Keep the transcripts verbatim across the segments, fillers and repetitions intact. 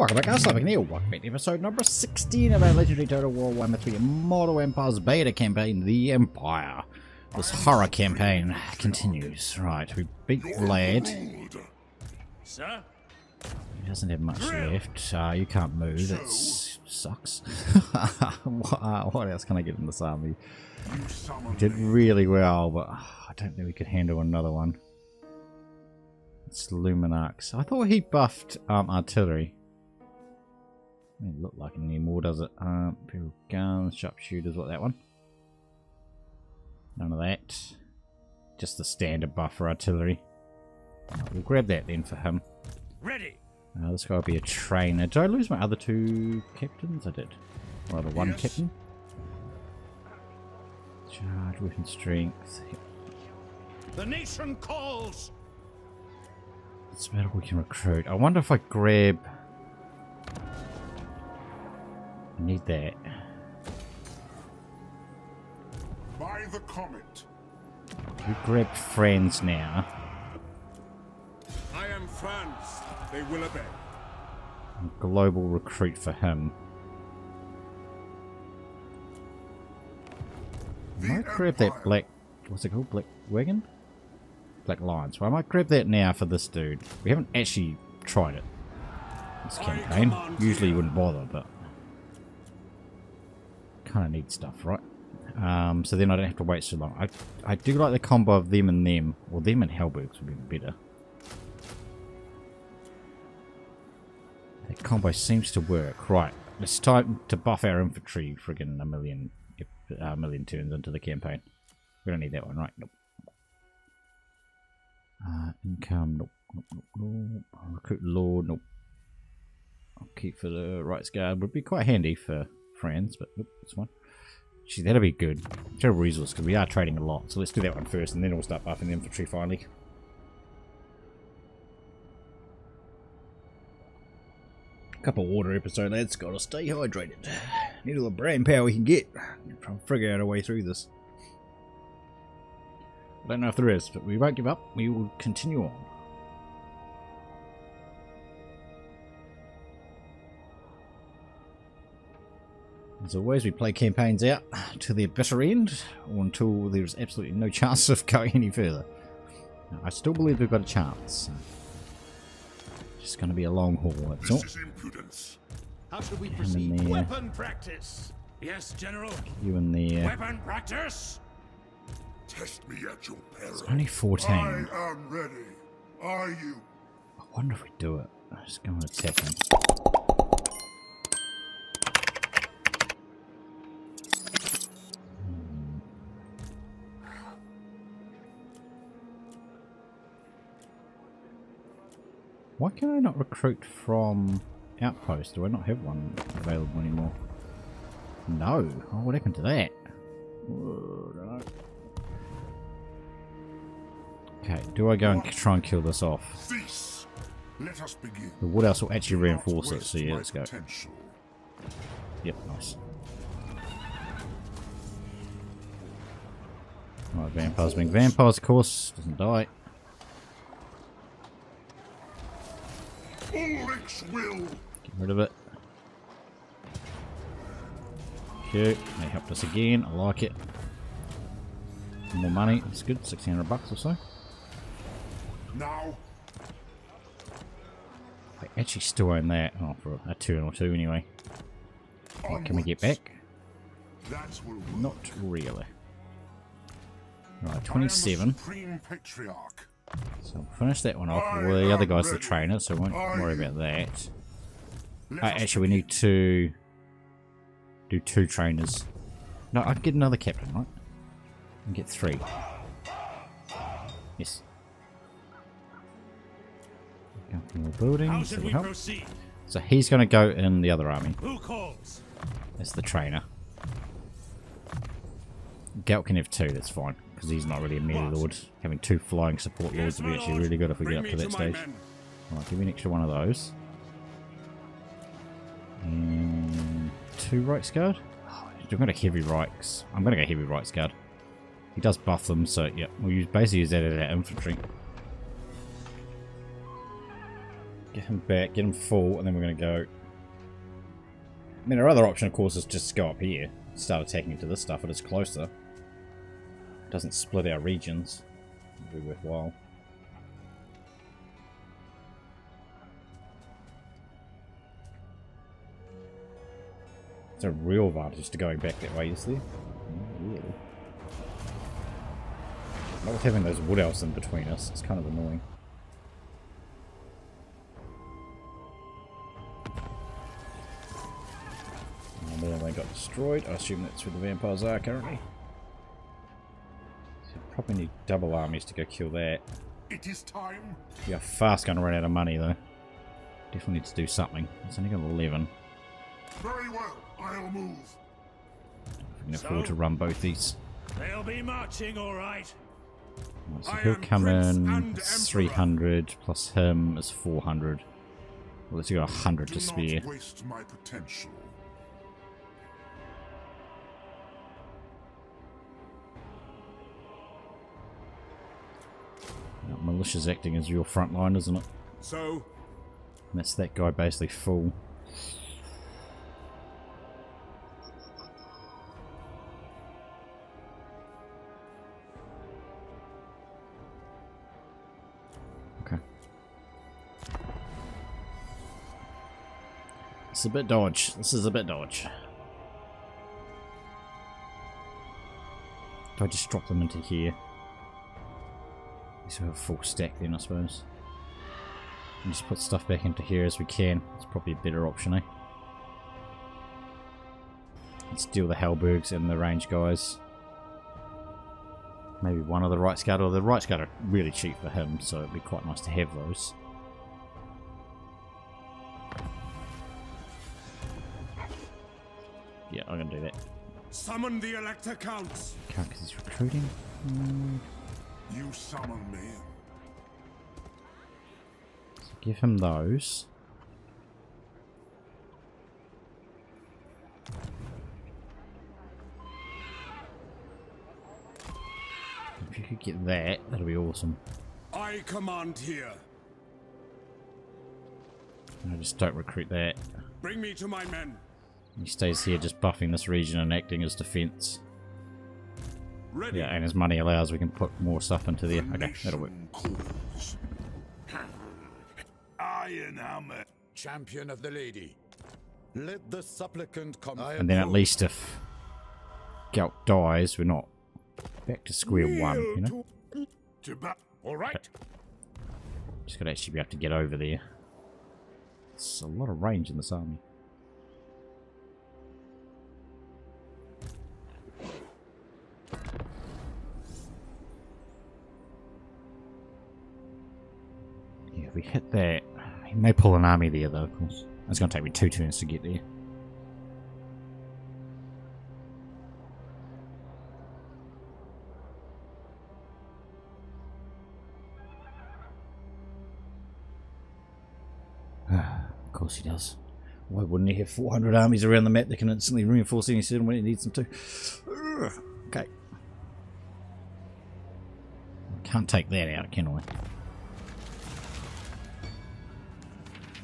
Welcome back, I'm Slavic Neil. Welcome back to episode number sixteen of our legendary Total War Warhammer three Immortal Empires beta campaign, The Empire. This horror campaign continues. Right, we beat Vlad. Sir? He doesn't have much left. Uh, you can't move, that sucks. what, uh, what else can I get in this army? We did really well, but uh, I don't think we could handle another one. It's Luminarchs. I thought he buffed um, artillery. Doesn't look like it anymore, does it? Um, people, guns, sharpshooters, what that one? None of that. Just the standard buff for artillery. Right, we'll grab that then for him. Ready. Uh, this guy will be a trainer. Did I lose my other two captains? I did. Or the one yes. captain. Charge, weapon strength. The nation calls. It's about all we can recruit. I wonder if I grab... I need that. By the comet. We grab Franz now. I am Franz. They will obey. Global recruit for him. I might grab that black... What's it called? Black wagon? Black Lions. Well, I might grab that now for this dude. We haven't actually tried it. This campaign. Usually you wouldn't bother, but... Kind of need stuff, right? Um, so then I don't have to wait so long. I, I do like the combo of them and them. Well, them and Helbergs would be better. That combo seems to work. Right. It's time to buff our infantry friggin' a million, a million turns into the campaign. We don't need that one, right? Nope. Uh, income, nope, nope, nope, nope. Recruit Lord, nope. I'll keep for the Reiksguard. Would be quite handy for friends, but nope, this one. Gee, that'll be good. Terrible resource, because we are trading a lot. So let's do that one first, and then we'll start buffing the infantry finally. Cup of water episode, lads. Gotta stay hydrated. Need all the brain power we can get. Try and figure out a way through this. I don't know if there is, but we won't give up. We will continue on. As always, we play campaigns out to their bitter end, or until there is absolutely no chance of going any further. Now, I still believe we've got a chance. It's going to be a long haul, that's all. This is impudence. How should we proceed? Weapon practice. Yes, General. You in there. Weapon practice. Test me at your peril. It's only fourteen. I am ready. Are you? I wonder if we do it. I'm just going to attack him. Hmm. Why can I not recruit from outpost? Do I not have one available anymore? No. Oh, what happened to that? Oh, no. Okay, do I go and try and kill this off? Cease. Let us begin. The Woodhouse will actually reinforce it, so yeah, let's go. Potential. Yep, nice. Alright, vampires being vampires, of course, doesn't die. Ulrich's will. Get rid of it. Cute, they helped us again, I like it. More money, that's good, sixteen hundred bucks or so. Now I actually still own that. Oh, for a turn or two anyway. Right, can we get back? That's not really. Right, twenty-seven. So we'll finish that one off. Well, the other guy's the trainer, so we won't worry about that. Uh, actually, we need to do two trainers. No, I can get another captain, right? And get three. Yes. Building, so, we proceed? So he's going to go in the other army. Who calls? That's the trainer. Gelt can have two, that's fine, because he's not really a melee lord. Having two flying support lords yes, would be actually lord. Really good if we Bring get up to that to stage. Alright, give me an extra one of those. And two Reiksguard? Oh, I'm going to heavy Reiks. I'm going to go heavy Reiksguard. He does buff them, so yeah, we'll use, basically use that as our infantry. Get him back, get him full, and then we're going to go... I mean, our other option, of course, is just go up here. Start attacking into this stuff, it is closer. It doesn't split our regions. It'll be worthwhile. It's a real advantage to going back that way, is there? Yeah. Not with having those wood elves in between us, it's kind of annoying. And then they got destroyed. I assume that's where the vampires are currently. So probably need double armies to go kill that. It is time. We are fast going to run out of money though. Definitely need to do something. It's only got eleven. Very well. I'll move. If we can afford so, to run both these. They'll be marching all right. Right, so he'll come in three hundred plus him is four hundred. Well, let's got one hundred to spare. Waste my potential. Now, militia's acting as your front line, isn't it? So, and that's that guy basically full. It's a bit dodge. This is a bit dodge. Do I just drop them into here? So we have a full stack then, I suppose. And just put stuff back into here as we can. It's probably a better option, eh? Let's deal the Helbergs and the range guys. Maybe one of the Reiksguard, or the Reiksguard are really cheap for him, so it'd be quite nice to have those. Yeah, I'm gonna do that. Summon the Elector Counts. Can't because he's recruiting. Mm. You summon me. So give him those. If you could get that, that'll be awesome. I command here. I just don't recruit that. Bring me to my men. He stays here just buffing this region and acting as defense. Ready. Yeah, and as money allows, we can put more stuff into there. Okay, that'll work. Ironhammer, champion of the lady. Let the supplicant come. And then at least if Gout dies, we're not back to square one, you know? All right. Just gotta actually be able to get over there. It's a lot of range in this army. If we hit that, he may pull an army there though, of course. It's going to take me two turns to get there. Of course he does. Why wouldn't he have four hundred armies around the map that can instantly reinforce any certain when he needs them to? Okay. Can't take that out, can I?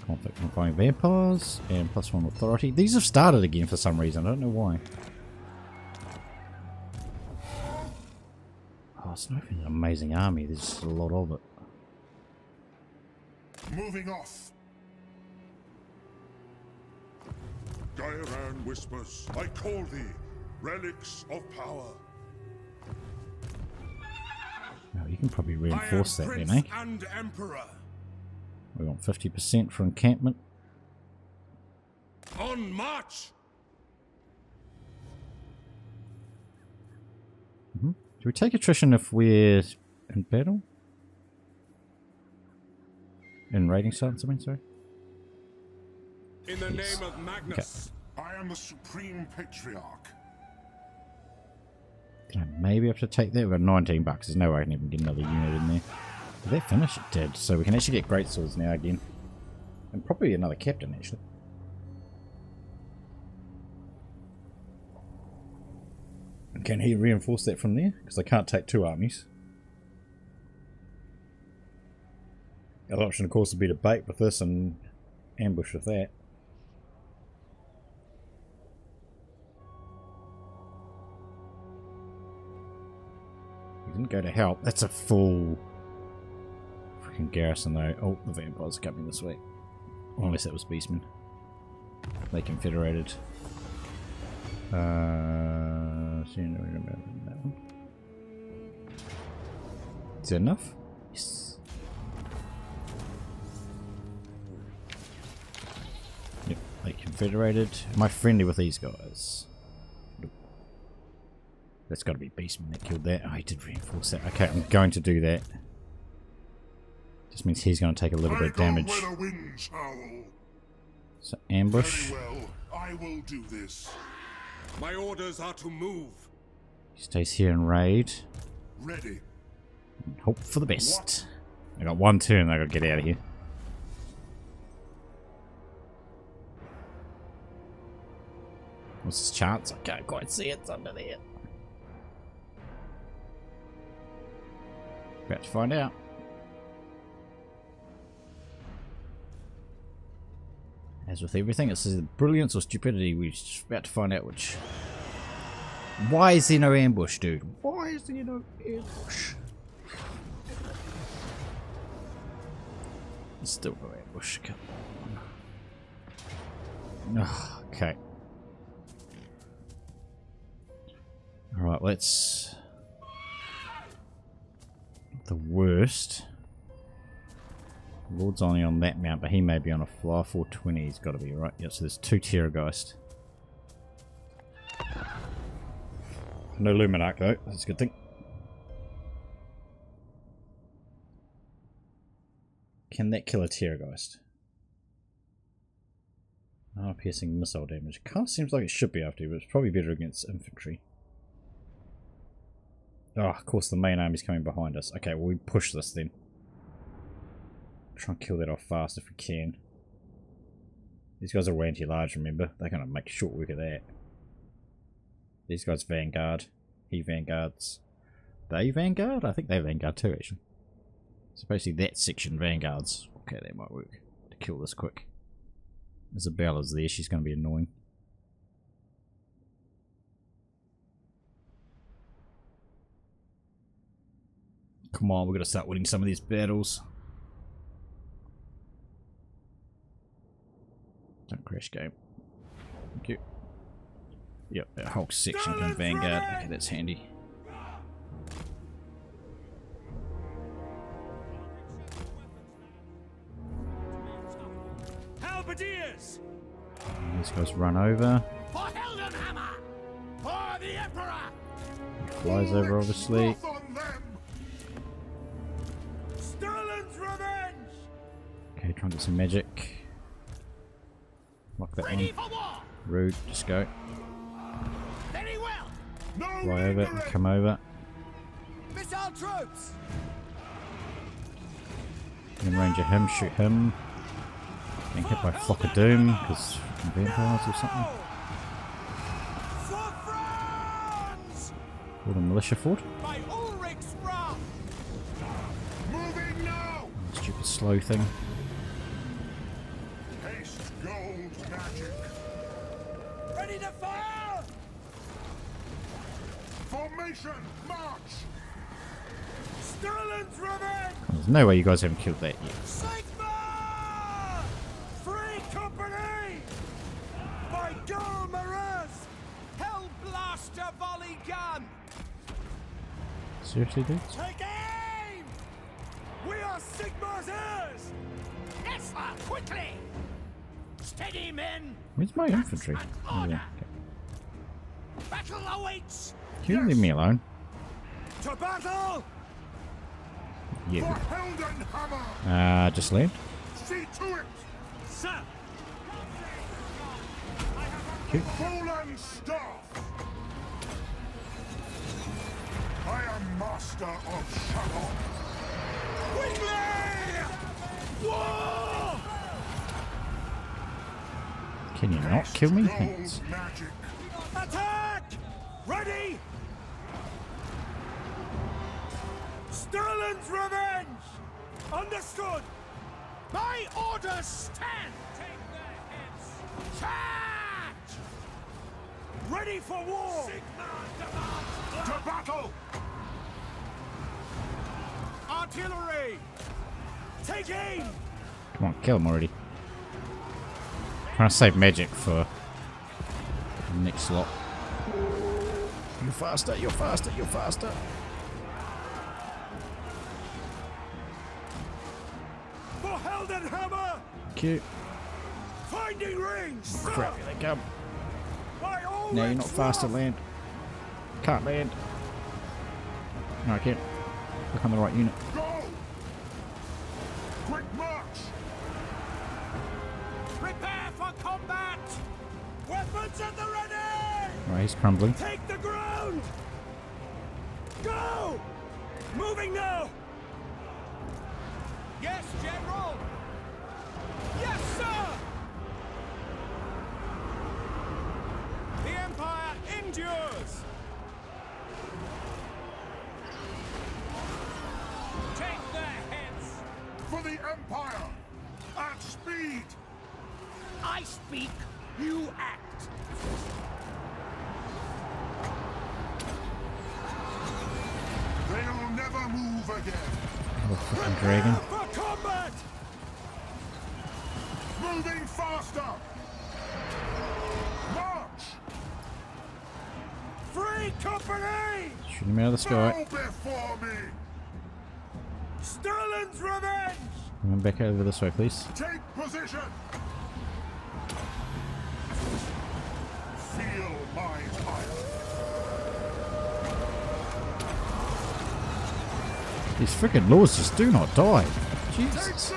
Conflict on flying vampires and plus one authority. These have started again for some reason. I don't know why. Oh, Snowfield's an amazing army. There's just a lot of it. Moving off. Gairan whispers, I call thee, relics of power. Oh, you can probably reinforce that then, eh? And Emperor. We want fifty percent for encampment. On march. Mm-hmm. Do we take attrition if we're in battle? In raiding silence, I mean, sorry. In the yes. name of Magnus, okay. I am the supreme patriarch. Can I maybe have to take that? We've got nineteen bucks. There's no way I can even get another unit in there. Did that finish? It did. So we can actually get great swords now again. And probably another captain, actually. And can he reinforce that from there? Because I can't take two armies. The other option, of course, would be to bait with this and ambush with that. We didn't go to help. That's a full freaking garrison, though. Oh, the vampires are coming this way. Unless that was Beastmen. They confederated. Uh, so you know that one. Is that enough? Yes. Yep, they confederated. Am I friendly with these guys? Nope. That's got to be Beastmen that killed that. Oh, I did reinforce that. Okay, I'm going to do that. Just means he's going to take a little I bit of damage. Wins, so ambush. Very well. I will do this. My orders are to move. He stays here and raid. Ready. And hope for the best. What? I got one turn. I got to get out of here. What's his chance? I can't quite see it. It's under there. About to find out. As with everything, it's either brilliance or stupidity. We're just about to find out which. Why is there no ambush, dude? Why is there no ambush? There's still no ambush. Come on. Oh, okay. Alright, let's. The worst. Lord's only on that mount, but he may be on a fly. four twenty, he's got to be, right? Yeah, so there's two Terrorgeist. No Luminarch, though. That's a good thing. Can that kill a Terrorgeist? Ah, oh, piercing missile damage. Kind of seems like it should be after, but it's probably better against infantry. Ah, oh, of course, the main army's coming behind us. Okay, well, we push this then. Try and kill that off fast if we can. These guys are anti-large, remember? They're going to make short work of that. These guys vanguard. He vanguards. They vanguard? I think they vanguard too, actually. So basically that section vanguards. Okay, that might work. To kill this quick. Isabella's there. She's going to be annoying. Come on, we're going to start winning some of these battles. Don't crash game. Thank you. Yep, that whole section can vanguard. Okay, that's handy. Halberdiers! These guys run over. For Heldenhammer! For the Emperor! He flies over, obviously. Stirland's Revenge! Okay, trying to do some magic. Lock that one. Rude, just go. Very well. Fly over and come over. Missile troops. Then ranger him, shoot him. Being hit by a flock of doom because vampires or something. Or the militia fort. Stupid slow thing. There's no way you guys haven't killed that yet. Sigmar! Free company! By Dolmarus! Hell blaster volley gun! Seriously, dude? Take aim! We are Sigmar's heirs! Yes, sir, quickly! Steady, men! Where's my infantry? Oh, yeah. Okay. Battle awaits! Can you yes. leave me alone? To battle! Yeah. Ah, uh, just land. See to it, sir. Cute. I am master of shadow. Quickly! War! Can you not kill me? Thanks. Attack! Ready! Stirland's Revenge! Understood! By order, stand! Take their heads! Charge! Ready for war! Sigmar demands blood! To battle! Artillery! Take aim! Come on, kill him already. I'm trying to save magic for the next lot. You're faster, you're faster, you're faster. For Heldenhammer! Cute. Finding rings! Oh, crap, here they come. No, you're not faster, land. Can't land. No, I can't. Look, I'm the right unit. Go! Quick march! Prepare for combat! Weapons at the ready! Right, he's crumbling. Take the ground! Go! Moving now! Yes, General! Yes, sir! The Empire endures! Take their heads! For the Empire! At speed! I speak, you act! They'll never move again! Oh, fucking dragon. For combat! Moving faster! March! Free company! Shoot him out of the sky. Stirland's Revenge! Come back over this way, please. Take position! Feel my fire! These freaking lords just do not die. Jesus.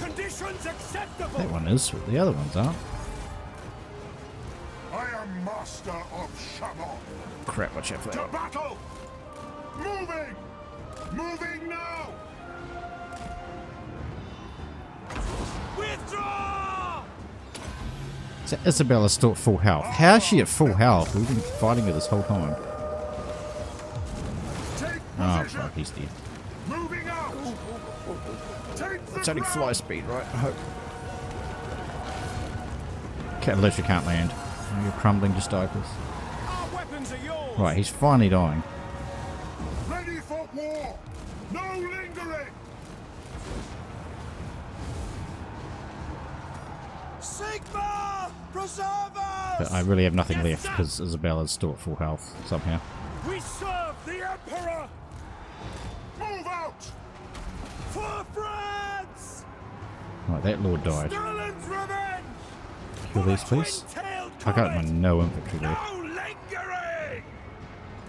Conditions acceptable. That one is, but the other ones aren't. I am master of Shamor. Crap, watch out for that. To battle! Moving! Moving now! Withdraw! So Isabella's still at full health. How is she at full health? We've been fighting her this whole time. Oh, fuck, he's dead. Moving out. It's only fly speed, right? I hope. Can't, literally can't land. Oh, you're crumbling just diapers. Right, he's finally dying. Ready for war. No lingering. Sigma preservers. But I really have nothing yes, left because Isabella's still at full health somehow. We serve the Emperor. Move out! For France! Right, that lord died. Stirland's Revenge! Kill these, please. I got my no infantry there. No lingering!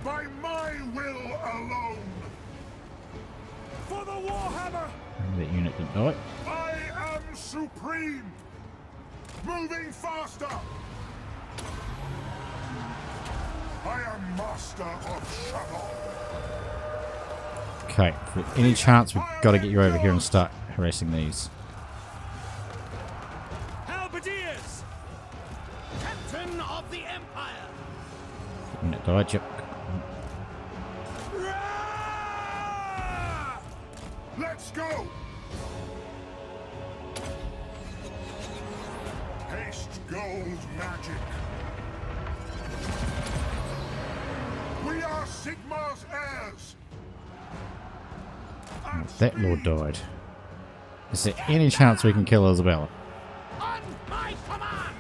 By my will alone! For the Warhammer! And that unit didn't die. I am supreme! Moving faster! I am master of Shamor! Okay, for any chance we've got to get you over here and start harassing these. Halberdiers, Captain of the Empire. And it died, yep. Let's go. Haste gold magic. We are Sigmar's heirs. Oh, that lord died. Is there any chance we can kill Isabella? On my command!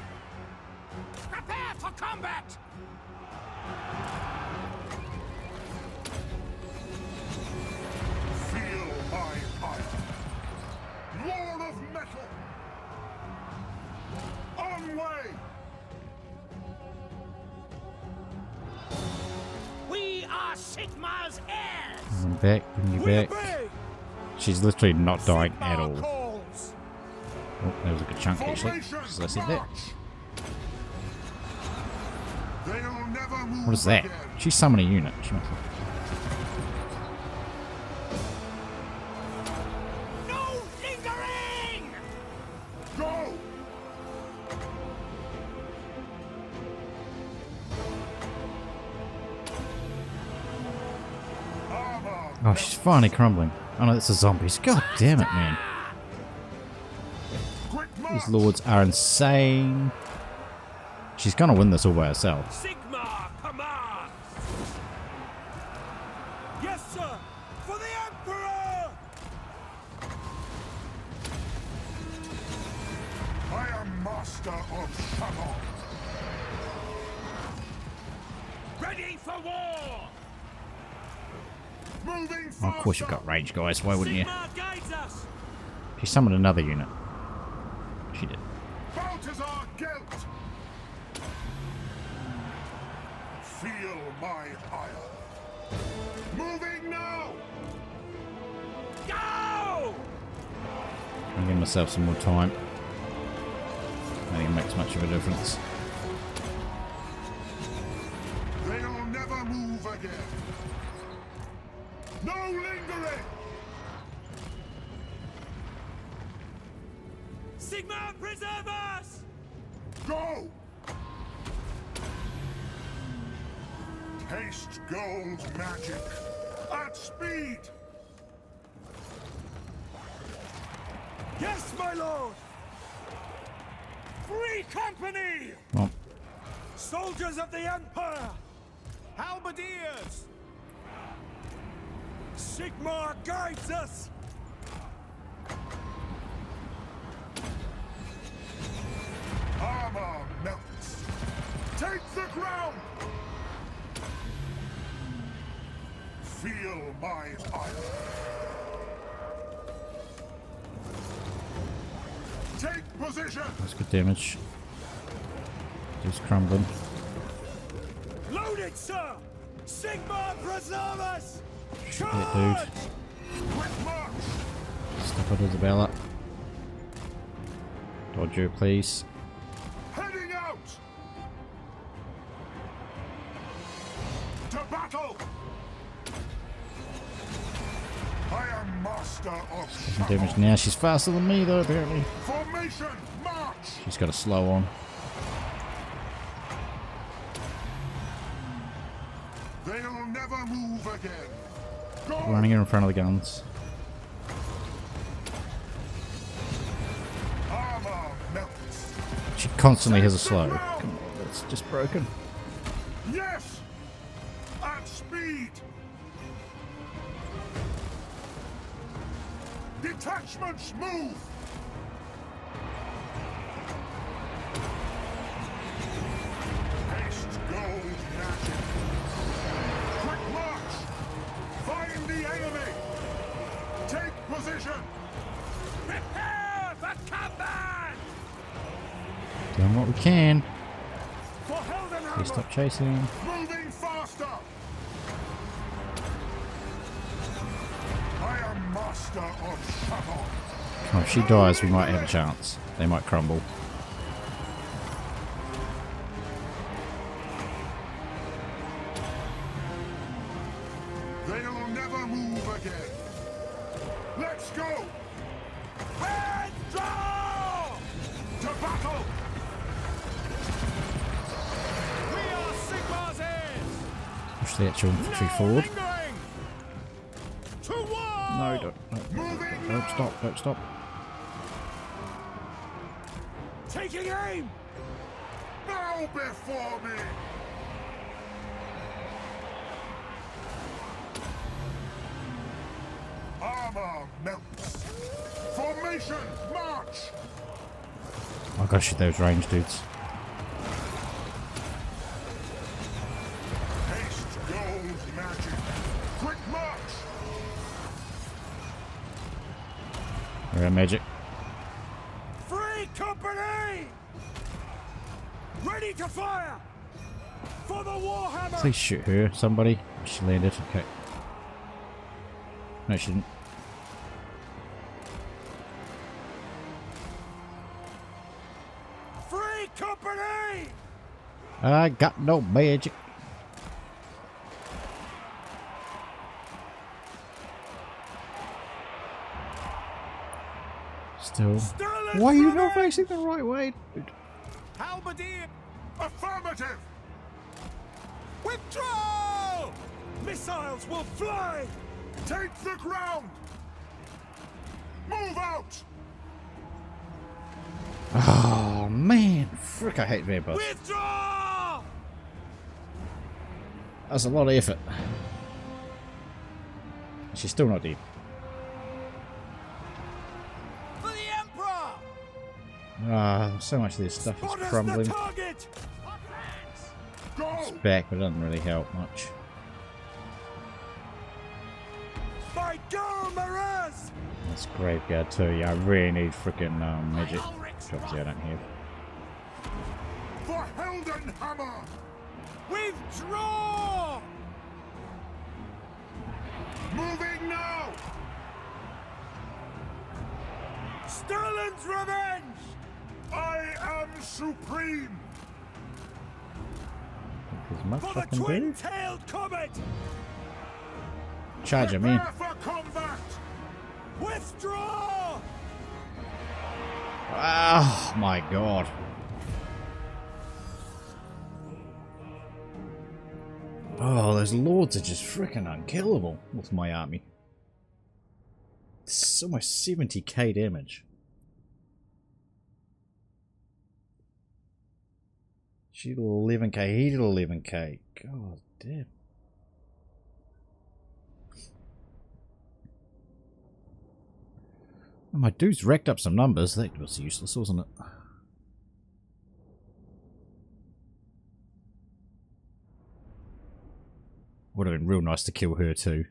Prepare for combat! Feel my fire! War of metal! On way! We are Sigmar's heirs! Bring you back, bring you back. She's literally not dying at all. Oh, that was a good chunk actually, because I said that. What is that? She summoned a unit. She must have... No lingering! Go! Oh, she's finally crumbling. Oh no, it's the zombies. God Damn it, man. These lords are insane. She's gonna win this all by herself. Sigmar commands. Yes, sir, for the Emperor. I am master of Shamon. Ready for war. Moving faster. Oh, of course you've got range, guys. Why wouldn't you? She summoned another unit. She did. Balthazar Gelt. Feel my ire. Moving now. Go! I'm giving myself some more time. I think it makes much of a difference. They'll never move again. No lingering. Sigma, preserve us! Go! Taste gold magic at speed! Yes, my lord! Free company! Oh. Soldiers of the Empire! Halberdiers! Sigmar guides us! Armor melts! Take the ground! Feel my ire! Take position! That's good damage. Just crumbling. Loaded, sir! Sigmar preserve us! Charge! Stop it, Isabella. Dodge you, please. Damage now. She's faster than me, though, apparently. Formation, march. She's got a slow on. They'll never move again. Go. Running in front of the guns. Armor melts. She constantly has a slow. Come on, that's just broken. Yes. At speed. Detachments move! Haste gold magic! Quick march! Find the enemy! Take position! Prepare for combat! Doing what we can. For Heldenhammer! Please stop chasing. Moving faster! Oh, if she dies, we might have a chance. They might crumble. They'll never move again. Let's go! And draw! To battle! We are Sigmar's heirs! Push the actual infantry forward. No, don't, don't, don't, don't stop, don't stop. Taking aim! Bow before me! Armor melts! Formation, march! Oh gosh, those range dudes. Haste gold magic! Quick march! Magic. Free company! Ready to fire! For the Warhammer! Please shoot her, somebody. She landed. Okay. No, she didn't. Free company! I got no magic. Still. Why are you not facing the right way, dude? Halberdier! Affirmative! Withdraw! Missiles will fly! Take the ground! Move out! Oh man, frick! I hate vampires. Withdraw! That's a lot of effort. She's still not deep. For the Emperor! Ah, so much of this stuff Spot is crumbling. It's back, but it doesn't really help much. By Dolmarus! That's graveyard too. Yeah, I really need frickin' um, magic. Obviously, I don't have. For Heldenhammer! Withdraw! Moving now! Stirland's Revenge! I am supreme! For the twin-tailed comet! Charge him in. Withdraw! Oh my god. Oh, those lords are just freaking unkillable with my army. It's almost seventy K damage. She did eleven K, he did eleven K. God damn. My dude's racked up some numbers. That was useless, wasn't it? Would have been real nice to kill her too.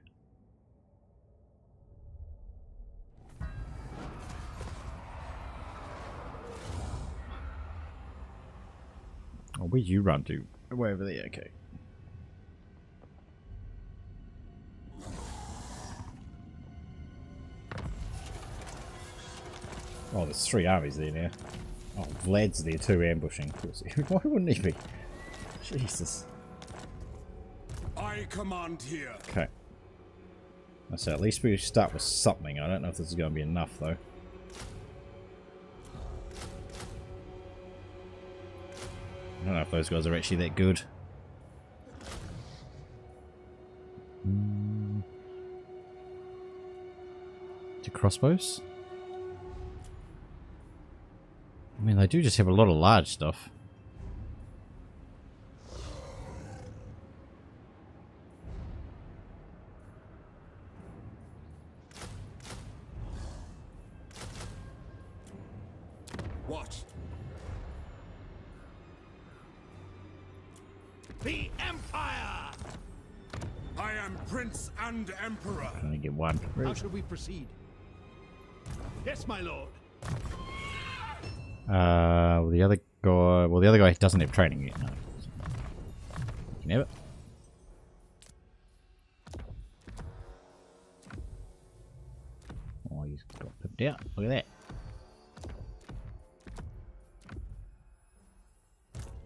Oh, where you run to? Way over there, okay. Oh, there's three armies there now. Oh, Vlad's there too, ambushing. Why wouldn't he be? Jesus. I command here. Okay. So at least we start with something. I don't know if this is going to be enough, though. I don't know if those guys are actually that good. Mm. To crossbows? I mean, they do just have a lot of large stuff. What? The Empire! I am Prince and Emperor. I'm gonna get one. Right. How should we proceed? Yes, my lord. Uh, well, the other guy. Well, the other guy doesn't have training yet. No, you can have it. Oh, he's got pipped out. Look at that.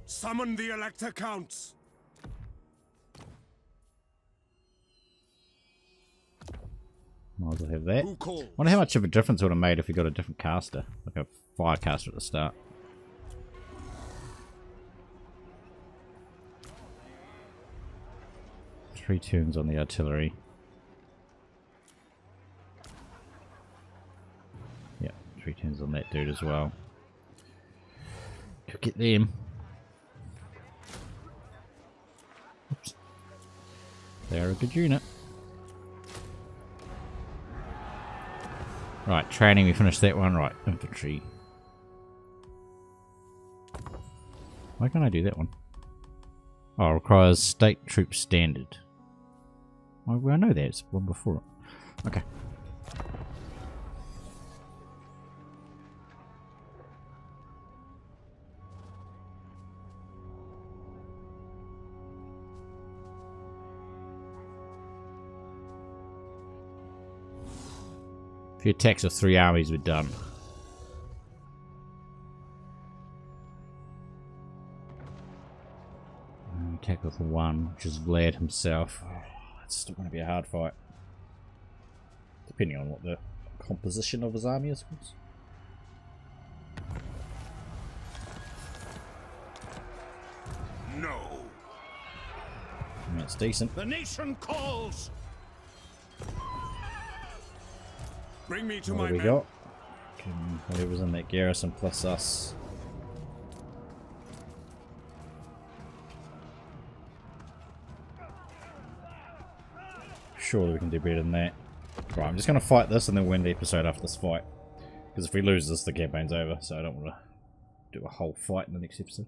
Summon the Elector Counts. Might as well have that. I wonder how much of a difference it would have made if we got a different caster. Like a Firecaster at the start. Three turns on the artillery. Yeah, three turns on that dude as well. Could get them. Oops. They're a good unit. Right, training, we finished that one. Right, infantry. Why can't I do that one? Oh, it requires state troop standard. Well, I know that. It's one before it. Okay. A few attacks of three armies, we're done. Attack with one, which is Vlad himself. Oh, it's still going to be a hard fight. Depending on what the composition of his army is, of course. No. That's decent. The nation calls. Bring me to what my we men. Got? Can, whoever's in that garrison plus us. Surely we can do better than that. Right, I'm just going to fight this and then we'll end the episode after this fight. Because if we lose this, the campaign's over, so I don't want to do a whole fight in the next episode.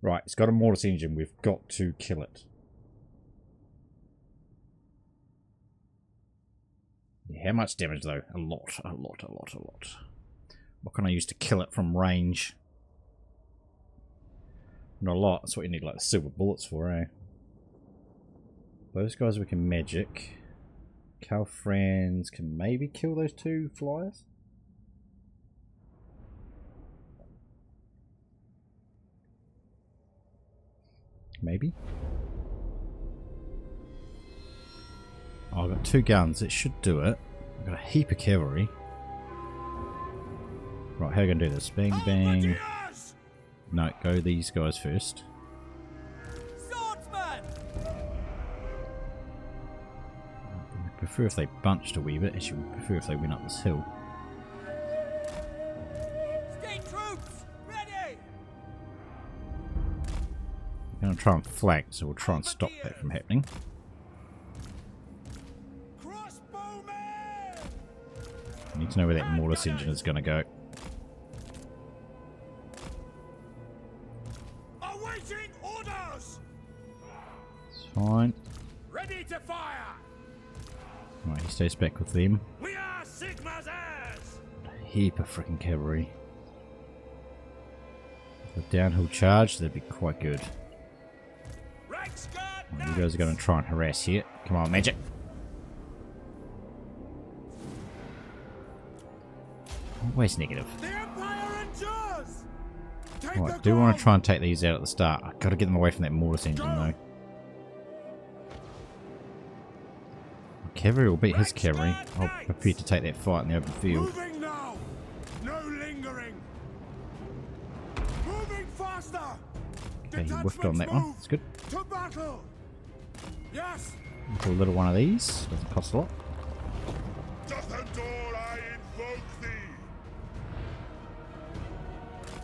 Right, it's got a mortis engine. We've got to kill it. Yeah, how much damage, though? A lot, a lot, a lot, a lot. What can I use to kill it from range? Not a lot. That's what you need, like, silver bullets for, eh? Those guys we can magic. Karl Franz can maybe kill those two flyers. Maybe. Oh, I've got two guns. It should do it. I've got a heap of cavalry. Right, how are we going to do this? Bang, bang. No, go these guys first. Swordsman! I prefer if they bunched a wee bit. Actually, I prefer if they went up this hill. State troops, ready! We're going to try and flank, so we'll try and stop that from happening. Crossbowmen! I need to know where that mortis engine is going to go. Fine. Ready to fire. Right, he stays back with them. We are Sigmar's heirs. A heap of freaking cavalry. The downhill charge, that'd be quite good. Reiksguard, right, you guys are going to try and harass here. Come on, magic. Always negative. The Empire endures. Right, I do want to try and take these out at the start. I've got to get them away from that mortis engine, though. Cavalry will beat his cavalry. I'll prepare to take that fight in the open field. Now. No lingering. Faster. Okay, he whiffed on that move. One. That's good. Yes. A little one of these. Doesn't cost a lot. Just adore, I invoke thee.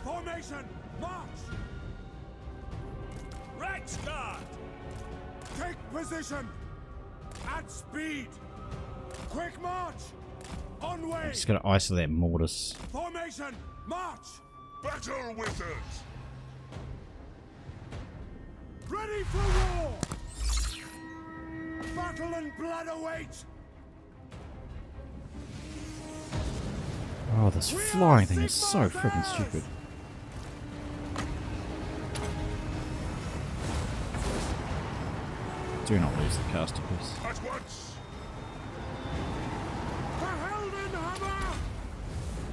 Formation, march. Reiksguard. Take position. At speed, quick march, on way. I'm just gonna isolate that mortis. Formation, march. Battle wizards. Ready for war. Battle and blood await. Oh, this we flying thing is so freaking stupid. Do not lose the caster piece. At once. The Heldenhammer!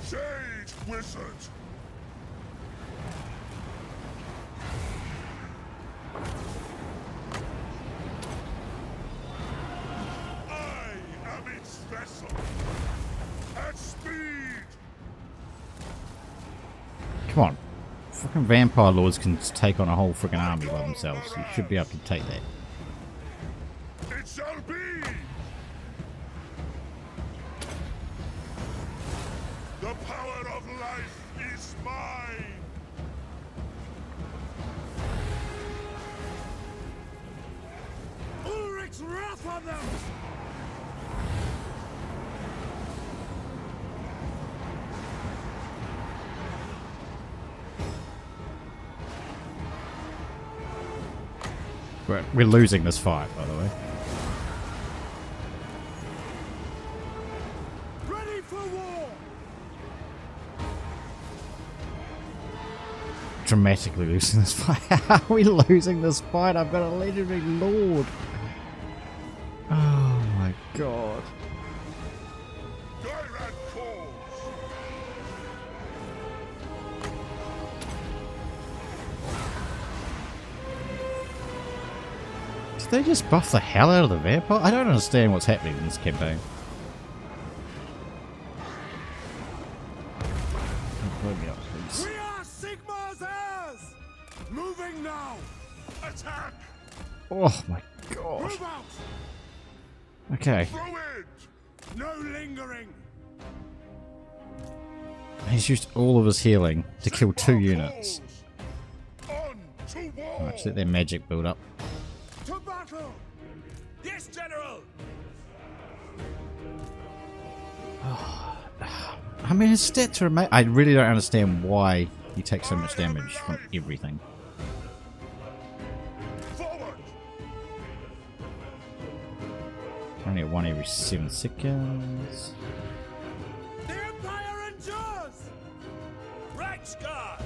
Sage wizard. I am its vessel. At speed. Come on. Fucking vampire lords can take on a whole freaking army by themselves. You should be able to take that. We're, we're losing this fight, by the way. Ready for war. Dramatically losing this fight. How are we losing this fight? I've got a legendary lord. Oh my god. They just buff the hell out of the vampire? I don't understand what's happening in this campaign. Blow me up, please. We are Sigmar's heirs! Moving now! Attack! Oh my god! Okay. No lingering. He's used all of his healing to kill two units. Right, so let their magic build up. To battle. Yes, General. Oh, I mean, his stats are amazing. I really don't understand why he takes so much damage from everything. Only at one every seven seconds. The Empire endures! Reiksguard!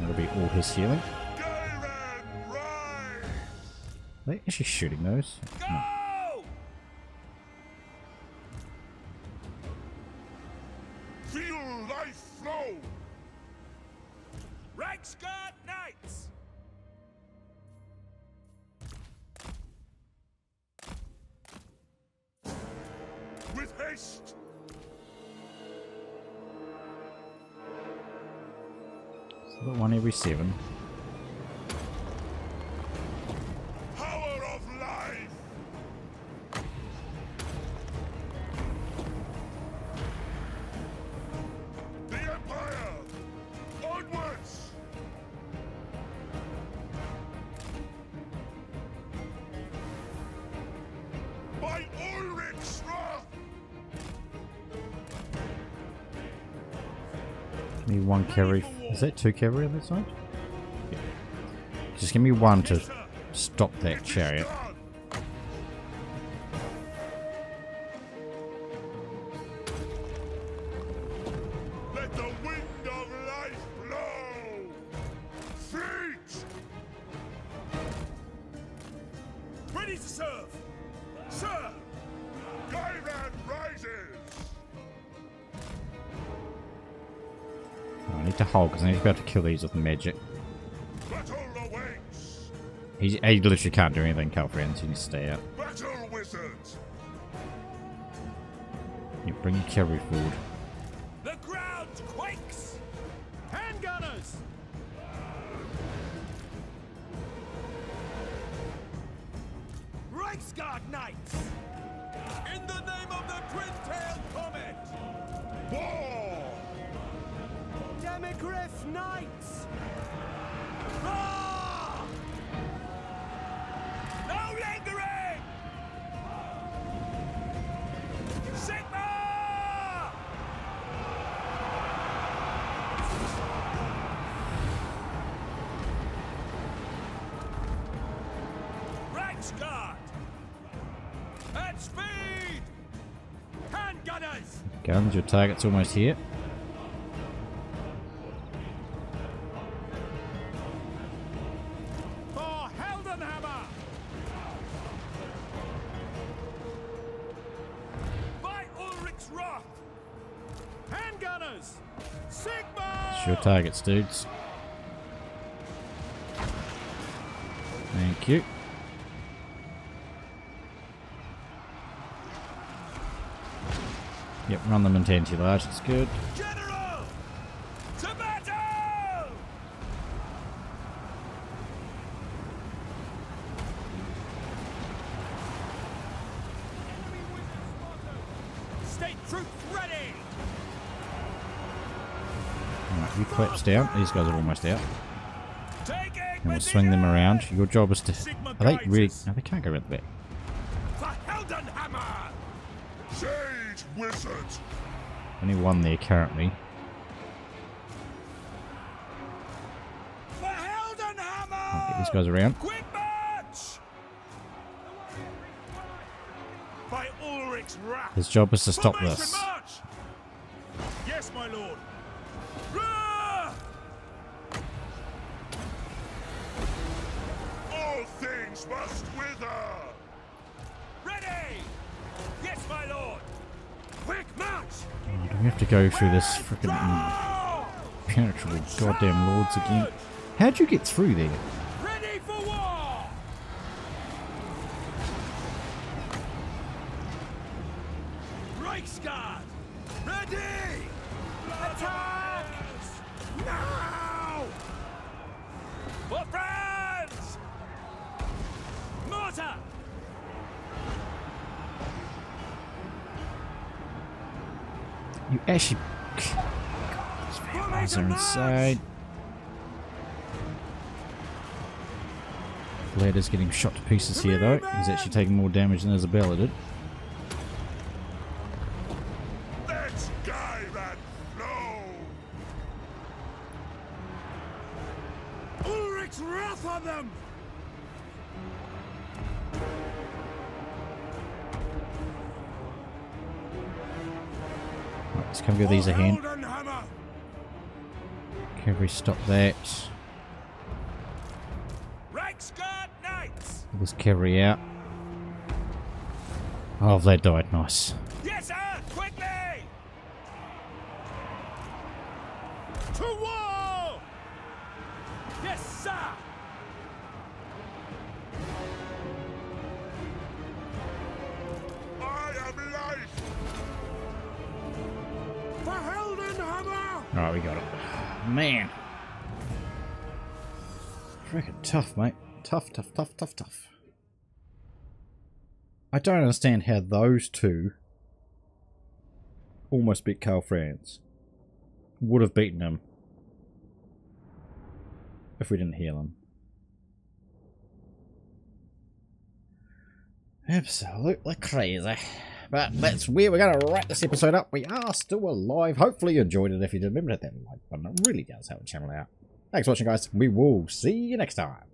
That'll be all his healing. Are they actually shooting those? No. Seven. Power of life. The Empire onwards. By Ulrich's wrath. Give me one carry. Is that two cavalry on that side? Yeah. Just give me one to stop that chariot. Let the wind of life blow. Feet. Ready to serve. Sir. Gaiman rises. I need to hold because I need to be able to kill these with magic. He, he literally can't do anything, Karl Franz. He needs to stay out. You bring your cavalry forward. The ground quakes. Handgunners. Reichsguard knights. In the name of the twin-tailed comet. War. Demigriff Knights! Roar! No lingering! Sigmar! Reichsguard! At speed! Handgunners! Guns, your target's almost here. Your targets, dudes. Thank you. Yep, run them into anti-large, that's good. General! To battle! State troops ready! Alright, you collapse down. These guys are almost out. And we'll swing them around. Your job is to... Are they really... No, they can't go around the back. The Heldenhammer! Sage Wizard! Only one there currently. The Heldenhammer! Get these guys around. Quick march! By Ulrich's wrath. His job is to stop Formation this. March! Yes, my lord. All things must wither. Ready. Yes, my lord. Quick march. Oh, do we have to go through this freaking impenetrable goddamn lords again? How'd you get through there? Ready for war. Reichsguard. Ready. Attack. You actually... These are inside. Vlad is getting shot to pieces here though. He's actually taking more damage than Isabella did. Let's come give these a hand. Cavalry, stop that. Get this cavalry out. Oh, Vlad died. Nice. Yes, sir, quickly. To war. Yes, sir. I am life. Alright, we got it. Man. Freaking tough, mate. Tough, tough, tough, tough, tough. I don't understand how those two almost beat Karl Franz. Would have beaten him if we didn't heal him. Absolutely crazy. But that's where we're going to wrap this episode up. We are still alive. Hopefully you enjoyed it. If you did, remember to hit that like button. It really does help the channel out. Thanks for watching, guys. We will see you next time.